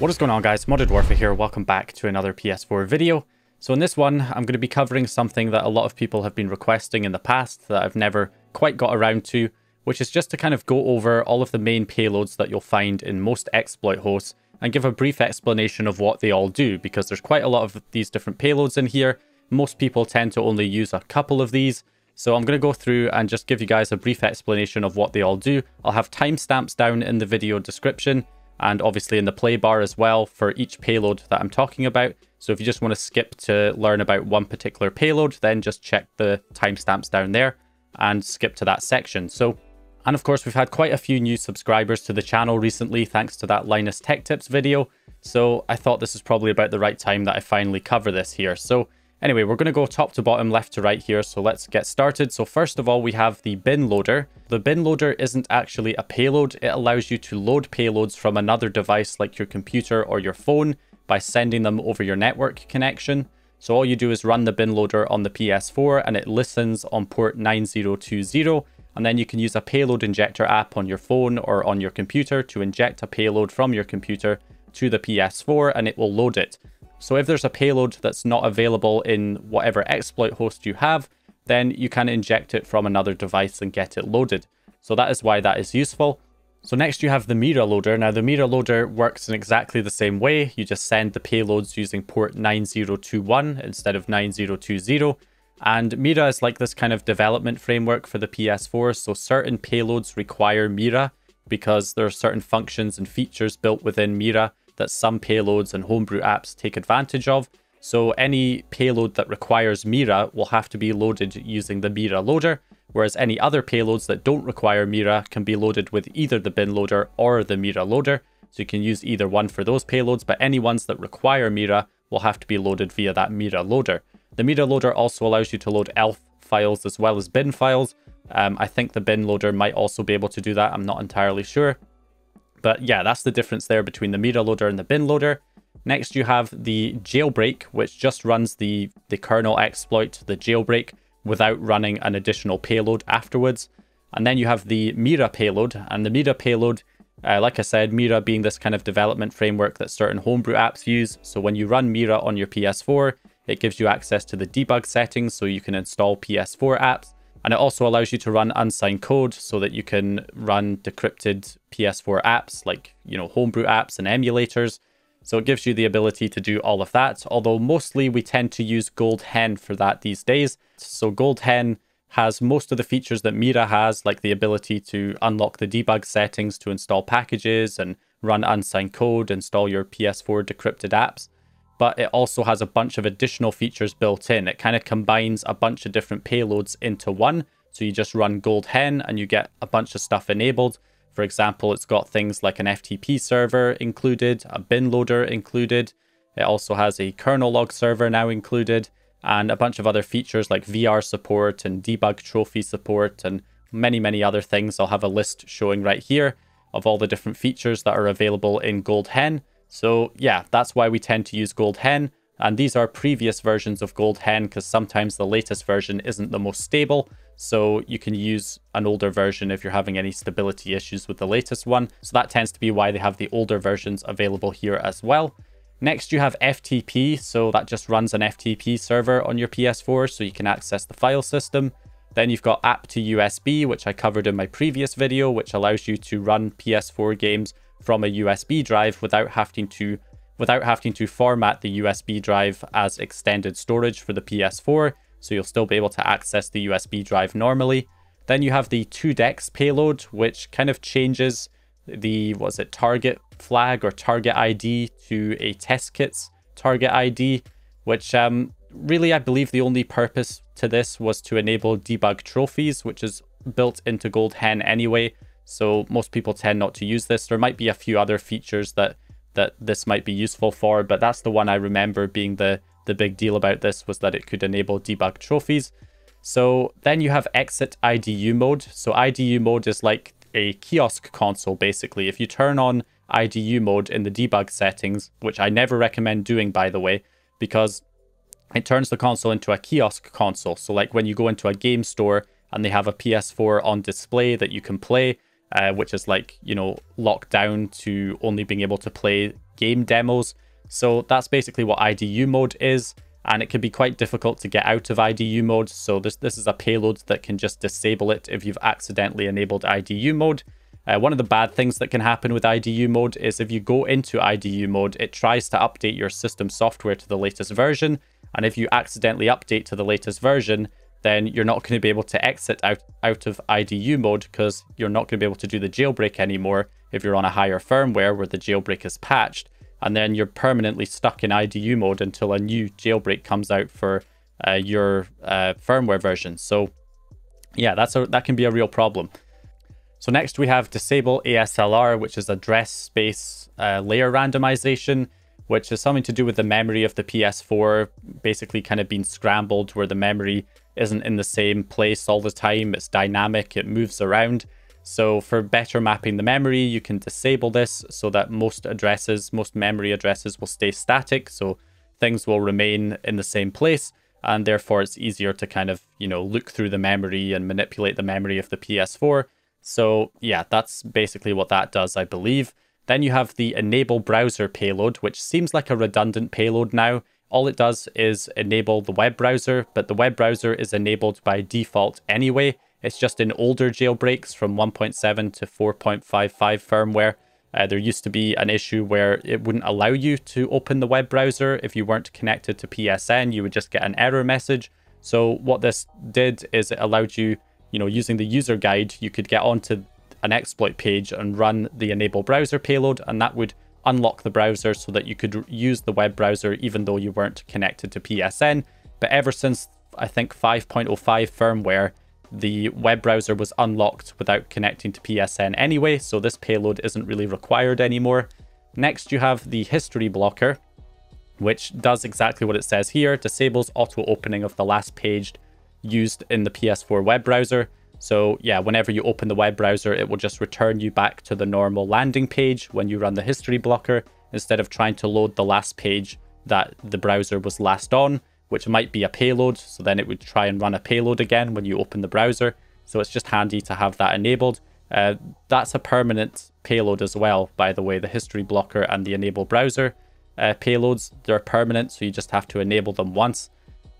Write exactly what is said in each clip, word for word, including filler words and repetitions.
What is going on, guys? Modded Warfare here. Welcome back to another P S four video. So in this one, I'm going to be covering something that a lot of people have been requesting in the past that I've never quite got around to, which is just to kind of go over all of the main payloads that you'll find in most exploit hosts and give a brief explanation of what they all do, because there's quite a lot of these different payloads in here. Most people tend to only use a couple of these. So I'm going to go through and just give you guys a brief explanation of what they all do. I'll have timestamps down in the video description and obviously in the play bar as well for each payload that I'm talking about. So if you just want to skip to learn about one particular payload, then just check the timestamps down there and skip to that section. So, and of course, we've had quite a few new subscribers to the channel recently, thanks to that Linus Tech Tips video. So I thought this is probably about the right time that I finally cover this here. So anyway, we're going to go top to bottom, left to right here, so let's get started. So first of all, we have the bin loader. The bin loader isn't actually a payload. It allows you to load payloads from another device like your computer or your phone by sending them over your network connection. So all you do is run the bin loader on the P S four and it listens on port nine zero two zero, and then you can use a payload injector app on your phone or on your computer to inject a payload from your computer to the P S four and it will load it. So if there's a payload that's not available in whatever exploit host you have, then you can inject it from another device and get it loaded. So that is why that is useful. So next you have the Mira loader. Now the Mira loader works in exactly the same way. You just send the payloads using port nine zero two one instead of nine zero two zero. And Mira is like this kind of development framework for the P S four. So certain payloads require Mira because there are certain functions and features built within Mira that some payloads and homebrew apps take advantage of. So any payload that requires Mira will have to be loaded using the Mira loader, whereas any other payloads that don't require Mira can be loaded with either the bin loader or the Mira loader. So you can use either one for those payloads, but any ones that require Mira will have to be loaded via that Mira loader. The Mira loader also allows you to load E L F files as well as bin files. Um, I think the bin loader might also be able to do that. I'm not entirely sure. But yeah, that's the difference there between the Mira loader and the bin loader. Next, you have the jailbreak, which just runs the, the kernel exploit, the jailbreak, without running an additional payload afterwards. And then you have the Mira payload. And the Mira payload, uh, like I said, Mira being this kind of development framework that certain homebrew apps use. So when you run Mira on your P S four, it gives you access to the debug settings so you can install P S four apps. And it also allows you to run unsigned code so that you can run decrypted P S four apps like, you know, homebrew apps and emulators. So it gives you the ability to do all of that, although mostly we tend to use GoldHEN for that these days. So GoldHEN has most of the features that Mira has, like the ability to unlock the debug settings to install packages and run unsigned code, install your P S four decrypted apps. But it also has a bunch of additional features built in. It kind of combines a bunch of different payloads into one. So you just run GoldHEN and you get a bunch of stuff enabled. For example, it's got things like an F T P server included, a bin loader included. It also has a kernel log server now included and a bunch of other features like V R support and debug trophy support and many, many other things. I'll have a list showing right here of all the different features that are available in GoldHEN. So yeah, that's why we tend to use GoldHEN, and these are previous versions of GoldHEN because sometimes the latest version isn't the most stable. So you can use an older version if you're having any stability issues with the latest one. So that tends to be why they have the older versions available here as well. Next, you have F T P. So that just runs an F T P server on your P S four so you can access the file system. Then you've got App to U S B, which I covered in my previous video, which allows you to run P S four games from a U S B drive without having to without having to format the U S B drive as extended storage for the P S four, so you'll still be able to access the U S B drive normally. Then you have the ToDex payload, which kind of changes the what is it target flag or target I D to a testkit's target I D, which um, really I believe the only purpose to this was to enable debug trophies, which is built into GoldHEN anyway. So most people tend not to use this. There might be a few other features that that this might be useful for, but that's the one I remember being the, the big deal about this, was that it could enable debug trophies. So then you have exit I D U mode. So I D U mode is like a kiosk console, basically. If you turn on I D U mode in the debug settings, which I never recommend doing, by the way, because it turns the console into a kiosk console. So like when you go into a game store and they have a P S four on display that you can play, Uh, which is like, you know, locked down to only being able to play game demos. So that's basically what I D U mode is, and it can be quite difficult to get out of I D U mode. So this, this is a payload that can just disable it if you've accidentally enabled I D U mode. Uh, one of the bad things that can happen with I D U mode is if you go into I D U mode, it tries to update your system software to the latest version. And if you accidentally update to the latest version, then you're not going to be able to exit out, out of I D U mode, because you're not going to be able to do the jailbreak anymore if you're on a higher firmware where the jailbreak is patched. And then you're permanently stuck in I D U mode until a new jailbreak comes out for uh, your uh, firmware version. So yeah, that's a, that can be a real problem. So next we have disable A S L R, which is address space uh, layer randomization, which is something to do with the memory of the P S four basically kind of being scrambled, where the memory isn't in the same place all the time. It's dynamic, it moves around. So for better mapping the memory, you can disable this so that most addresses, most memory addresses will stay static. So things will remain in the same place, and therefore it's easier to kind of, you know, look through the memory and manipulate the memory of the P S four. So yeah, that's basically what that does, I believe. Then you have the enable browser payload, which seems like a redundant payload now. All it does is enable the web browser, but the web browser is enabled by default anyway. It's just in older jailbreaks from one point seven to four point five five firmware. Uh, there used to be an issue where it wouldn't allow you to open the web browser. If you weren't connected to P S N, you would just get an error message. So what this did is it allowed you, you know, using the user guide, you could get onto an exploit page and run the enable browser payload, and that would unlock the browser so that you could use the web browser even though you weren't connected to P S N. But ever since, I think, five point oh five firmware, the web browser was unlocked without connecting to P S N anyway, so this payload isn't really required anymore. Next you have the history blocker, which does exactly what it says here, disables auto opening of the last page used in the P S four web browser. So yeah, whenever you open the web browser, it will just return you back to the normal landing page when you run the history blocker, instead of trying to load the last page that the browser was last on, which might be a payload. So then it would try and run a payload again when you open the browser. So it's just handy to have that enabled. Uh, that's a permanent payload as well, by the way. The history blocker and the enable browser uh, payloads, they're permanent, so you just have to enable them once.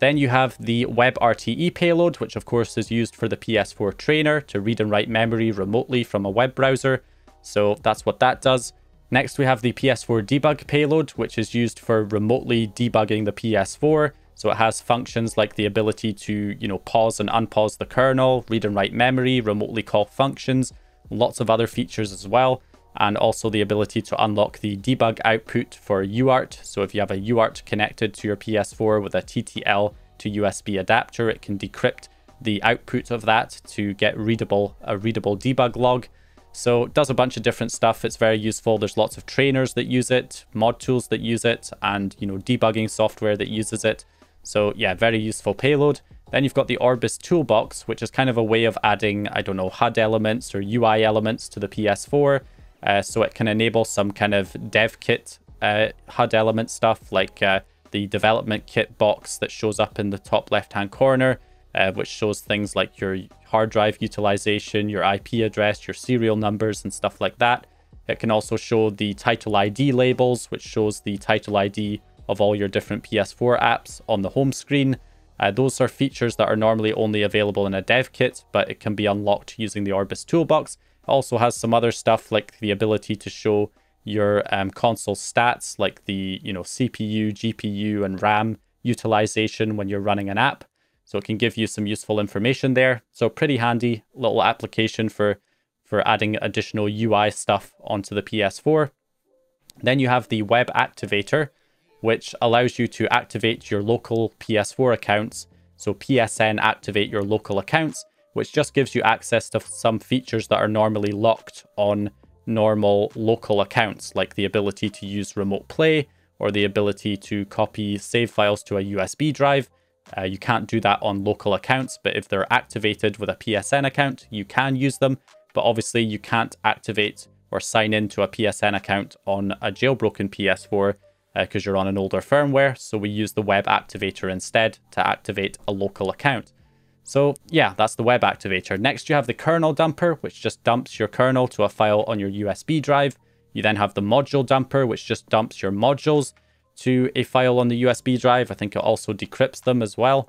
Then you have the WebRTE payload, which of course is used for the P S four trainer to read and write memory remotely from a web browser. So that's what that does. Next, we have the P S four debug payload, which is used for remotely debugging the P S four. So it has functions like the ability to, you know, pause and unpause the kernel, read and write memory, remotely call functions, lots of other features as well. And also the ability to unlock the debug output for U A R T. So if you have a U A R T connected to your P S four with a T T L to U S B adapter, it can decrypt the output of that to get readable a readable debug log. So it does a bunch of different stuff. It's very useful. There's lots of trainers that use it, mod tools that use it, and, you know, debugging software that uses it. So yeah, very useful payload. Then you've got the Orbis Toolbox, which is kind of a way of adding, I don't know, H U D elements or U I elements to the P S four. Uh, so it can enable some kind of dev kit uh, H U D element stuff, like uh, the development kit box that shows up in the top left hand corner, uh, which shows things like your hard drive utilization, your I P address, your serial numbers and stuff like that. It can also show the title I D labels, which shows the title I D of all your different P S four apps on the home screen. Uh, those are features that are normally only available in a dev kit, but it can be unlocked using the Orbis Toolbox. Also has some other stuff like the ability to show your um, console stats, like the, you know, C P U, G P U and RAM utilization when you're running an app. So it can give you some useful information there. So pretty handy little application for, for adding additional U I stuff onto the P S four. Then you have the Web Activator, which allows you to activate your local P S four accounts. So P S N activate your local accounts, which just gives you access to some features that are normally locked on normal local accounts, like the ability to use remote play or the ability to copy save files to a U S B drive. Uh, you can't do that on local accounts, but if they're activated with a P S N account, you can use them. But obviously you can't activate or sign into a P S N account on a jailbroken P S four because uh, you're on an older firmware. So we use the Web Activator instead to activate a local account. So yeah, that's the Web Activator. Next, you have the kernel dumper, which just dumps your kernel to a file on your U S B drive. You then have the module dumper, which just dumps your modules to a file on the U S B drive. I think it also decrypts them as well.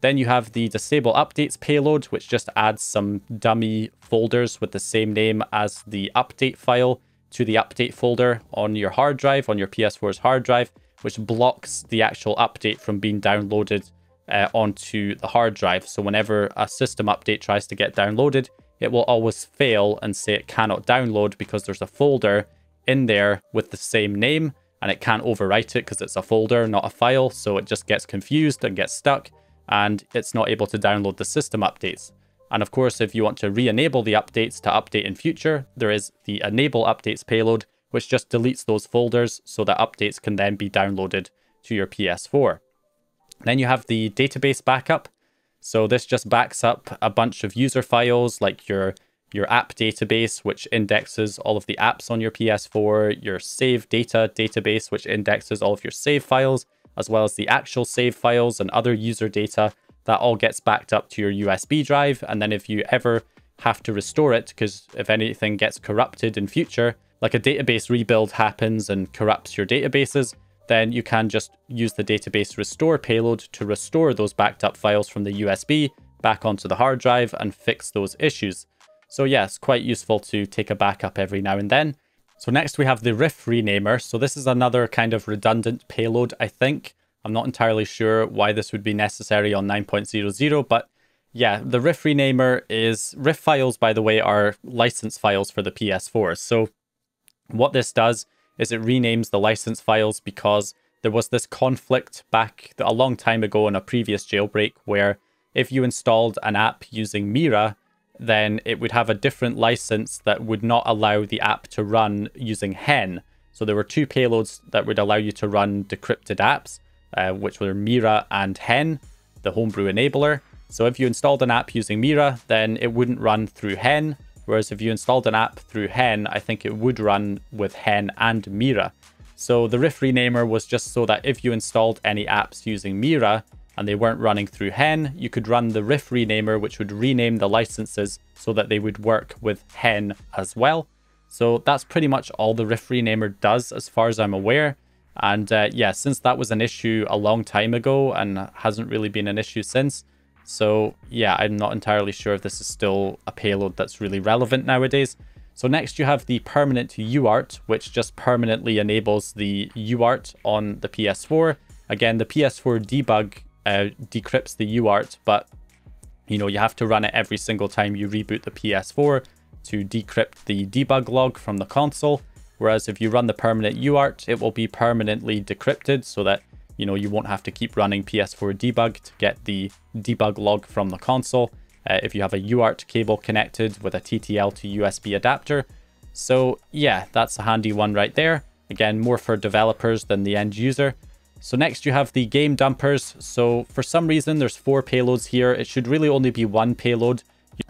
Then you have the disable updates payload, which just adds some dummy folders with the same name as the update file to the update folder on your hard drive, on your P S four's hard drive, which blocks the actual update from being downloaded uh, onto the hard drive. So whenever a system update tries to get downloaded, it will always fail and say it cannot download because there's a folder in there with the same name and it can't overwrite it because it's a folder, not a file. So it just gets confused and gets stuck, and it's not able to download the system updates. And of course, if you want to re-enable the updates to update in future, there is the enable updates payload, which just deletes those folders so that updates can then be downloaded to your P S four. Then you have the database backup. So this just backs up a bunch of user files like your, your app database, which indexes all of the apps on your P S four, your save data database, which indexes all of your save files, as well as the actual save files and other user data. That all gets backed up to your U S B drive. And then if you ever have to restore it, because if anything gets corrupted in future, like a database rebuild happens and corrupts your databases, then you can just use the database restore payload to restore those backed up files from the U S B back onto the hard drive and fix those issues. So yes, yeah, quite useful to take a backup every now and then. So next we have the Rif renamer. So this is another kind of redundant payload, I think. I'm not entirely sure why this would be necessary on nine point zero zero, but yeah, the Rif renamer is... Rif files, by the way, are license files for the P S four. So what this does is it renames the license files because there was this conflict back a long time ago in a previous jailbreak where if you installed an app using Mira, then it would have a different license that would not allow the app to run using GoldHEN. So there were two payloads that would allow you to run decrypted apps, Uh, which were Mira and GoldHEN, the homebrew enabler. So if you installed an app using Mira, then it wouldn't run through GoldHEN, whereas if you installed an app through GoldHEN, I think it would run with GoldHEN and Mira. So the Rif renamer was just so that if you installed any apps using Mira and they weren't running through GoldHEN, you could run the Rif renamer, which would rename the licenses so that they would work with GoldHEN as well. So that's pretty much all the Rif renamer does as far as I'm aware. And uh, yeah, since that was an issue a long time ago and hasn't really been an issue since. So yeah, I'm not entirely sure if this is still a payload that's really relevant nowadays. So next you have the permanent U A R T, which just permanently enables the U A R T on the P S four. Again, the P S four debug uh, decrypts the U A R T, but you know, you have to run it every single time you reboot the P S four to decrypt the debug log from the console. Whereas if you run the permanent U A R T, it will be permanently decrypted so that, you know, you won't have to keep running P S four debug to get the debug log from the console uh, if you have a U A R T cable connected with a T T L to U S B adapter. So yeah, that's a handy one right there. Again, more for developers than the end user. So next you have the game dumpers. So for some reason, there's four payloads here. It should really only be one payload.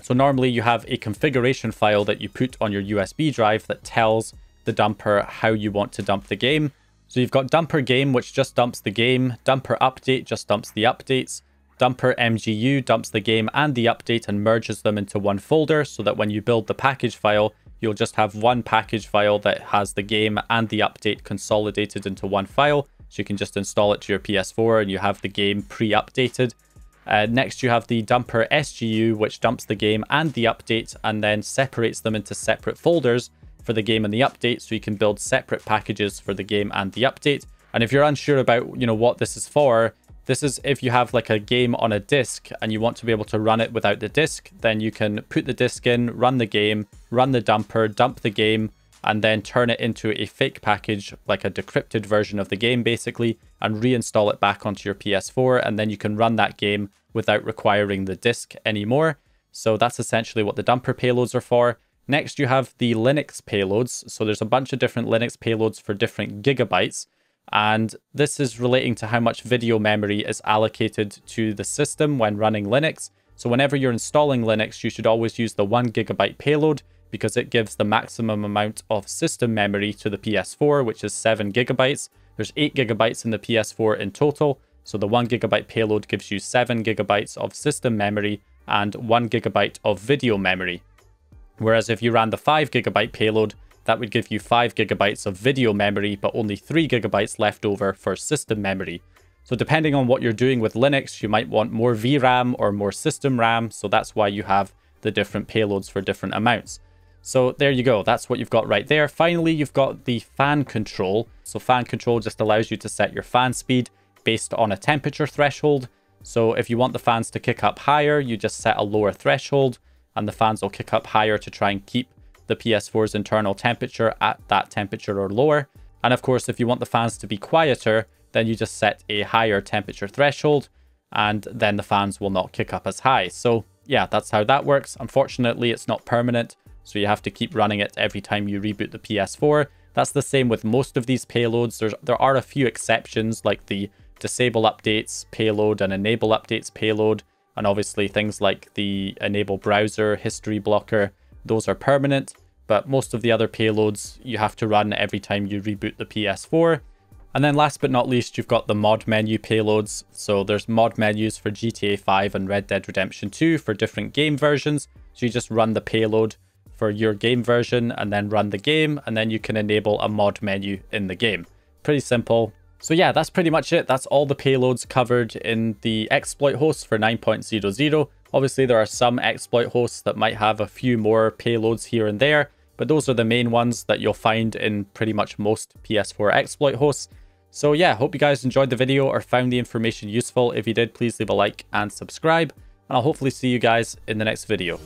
So normally you have a configuration file that you put on your U S B drive that tells the dumper how you want to dump the game. So you've got dumper game, which just dumps the game, dumper update just dumps the updates, dumper M G U dumps the game and the update and merges them into one folder so that when you build the package file, you'll just have one package file that has the game and the update consolidated into one file. So you can just install it to your P S four and you have the game pre-updated. Uh, next you have the dumper S G U, which dumps the game and the update and then separates them into separate folders for the game and the update, so you can build separate packages for the game and the update. And if you're unsure about, you know, what this is for, this is if you have like a game on a disk and you want to be able to run it without the disk, then you can put the disk in, run the game, run the dumper, dump the game, and then turn it into a fake package, like a decrypted version of the game basically, and reinstall it back onto your P S four, and then you can run that game without requiring the disk anymore. So that's essentially what the dumper payloads are for. Next, you have the Linux payloads. So there's a bunch of different Linux payloads for different gigabytes. And this is relating to how much video memory is allocated to the system when running Linux. So whenever you're installing Linux, you should always use the one gigabyte payload because it gives the maximum amount of system memory to the P S four, which is seven gigabytes. There's eight gigabytes in the P S four in total. So the one gigabyte payload gives you seven gigabytes of system memory and one gigabyte of video memory. Whereas if you ran the five gigabyte payload, That would give you five gigabytes of video memory, but only three gigabytes left over for system memory. So depending on what you're doing with Linux, you might want more V RAM or more system RAM, so that's why you have the different payloads for different amounts. So there you go, that's what you've got right there. Finally, you've got the fan control. So fan control just allows you to set your fan speed based on a temperature threshold. So if you want the fans to kick up higher, you just set a lower threshold and the fans will kick up higher to try and keep the P S four's internal temperature at that temperature or lower. And of course, if you want the fans to be quieter, then you just set a higher temperature threshold and then the fans will not kick up as high. So yeah, that's how that works. Unfortunately, it's not permanent, so you have to keep running it every time you reboot the P S four. That's the same with most of these payloads. There's, there are a few exceptions like the disable updates payload and enable updates payload, and obviously things like the enable browser, history blocker, those are permanent, but most of the other payloads you have to run every time you reboot the P S four. And then last but not least, you've got the mod menu payloads. So there's mod menus for G T A five and Red Dead Redemption two for different game versions. So you just run the payload for your game version and then run the game, and then you can enable a mod menu in the game. Pretty simple. So yeah, that's pretty much it. That's all the payloads covered in the exploit hosts for nine point zero zero. Obviously, there are some exploit hosts that might have a few more payloads here and there, but those are the main ones that you'll find in pretty much most P S four exploit hosts. So yeah, hope you guys enjoyed the video or found the information useful. If you did, please leave a like and subscribe, and I'll hopefully see you guys in the next video.